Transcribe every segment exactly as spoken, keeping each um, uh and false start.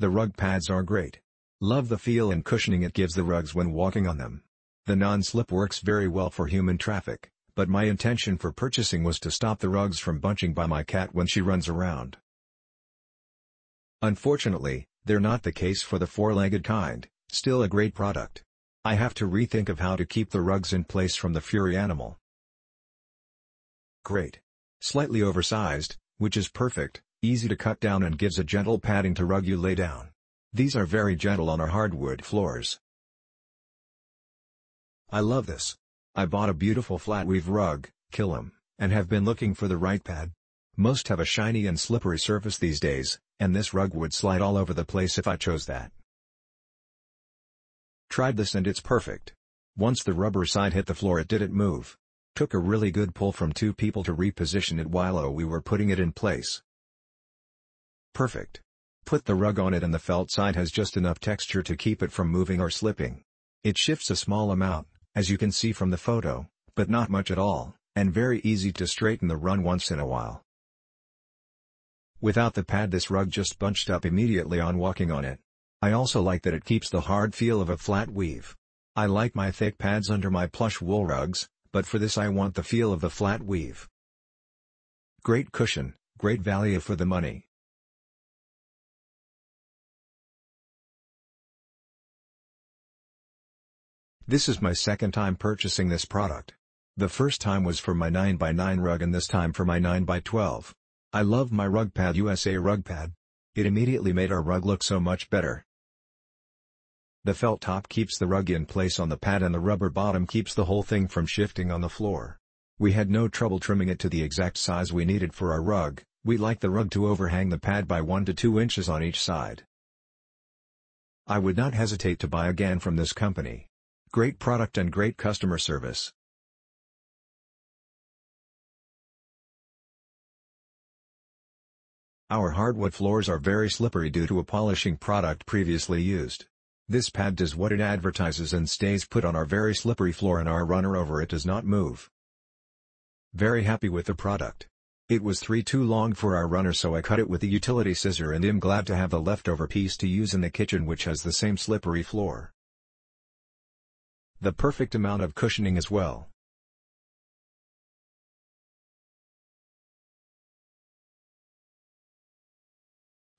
The rug pads are great. Love the feel and cushioning it gives the rugs when walking on them. The non-slip works very well for human traffic, but my intention for purchasing was to stop the rugs from bunching by my cat when she runs around. Unfortunately, they're not the case for the four-legged kind, still a great product. I have to rethink of how to keep the rugs in place from the furry animal. Great. Slightly oversized, which is perfect, easy to cut down and gives a gentle padding to rug you lay down. These are very gentle on our hardwood floors. I love this. I bought a beautiful flat weave rug, Kilim, and have been looking for the right pad. Most have a shiny and slippery surface these days, and this rug would slide all over the place if I chose that. Tried this and it's perfect. Once the rubber side hit the floor it didn't move. Took a really good pull from two people to reposition it while we were putting it in place. Perfect. Put the rug on it and the felt side has just enough texture to keep it from moving or slipping. It shifts a small amount, as you can see from the photo, but not much at all, and very easy to straighten the run once in a while. Without the pad this rug just bunched up immediately on walking on it. I also like that it keeps the hard feel of a flat weave. I like my thick pads under my plush wool rugs, but for this I want the feel of the flat weave. Great cushion, great value for the money. This is my second time purchasing this product. The first time was for my nine by nine rug and this time for my nine by twelve. I love my Rug Pad U S A rug pad. It immediately made our rug look so much better. The felt top keeps the rug in place on the pad and the rubber bottom keeps the whole thing from shifting on the floor. We had no trouble trimming it to the exact size we needed for our rug. We like the rug to overhang the pad by one to two inches on each side. I would not hesitate to buy again from this company. Great product and great customer service. Our hardwood floors are very slippery due to a polishing product previously used. This pad does what it advertises and stays put on our very slippery floor and our runner over it does not move. Very happy with the product. It was three too long for our runner so I cut it with a utility scissor and am glad to have the leftover piece to use in the kitchen which has the same slippery floor. The perfect amount of cushioning as well.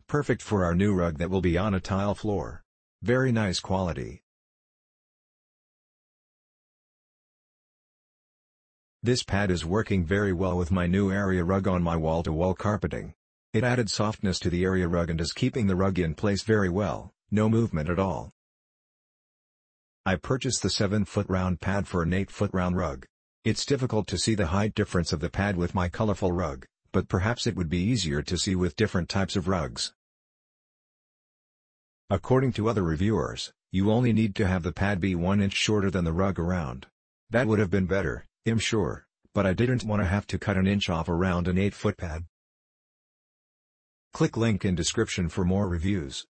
Perfect for our new rug that will be on a tile floor. Very nice quality. This pad is working very well with my new area rug on my wall-to-wall carpeting. It added softness to the area rug and is keeping the rug in place very well, no movement at all. I purchased the seven foot round pad for an eight foot round rug. It's difficult to see the height difference of the pad with my colorful rug, but perhaps it would be easier to see with different types of rugs. According to other reviewers, you only need to have the pad be one inch shorter than the rug around. That would have been better, I'm sure, but I didn't want to have to cut an inch off around an eight foot pad. Click link in description for more reviews.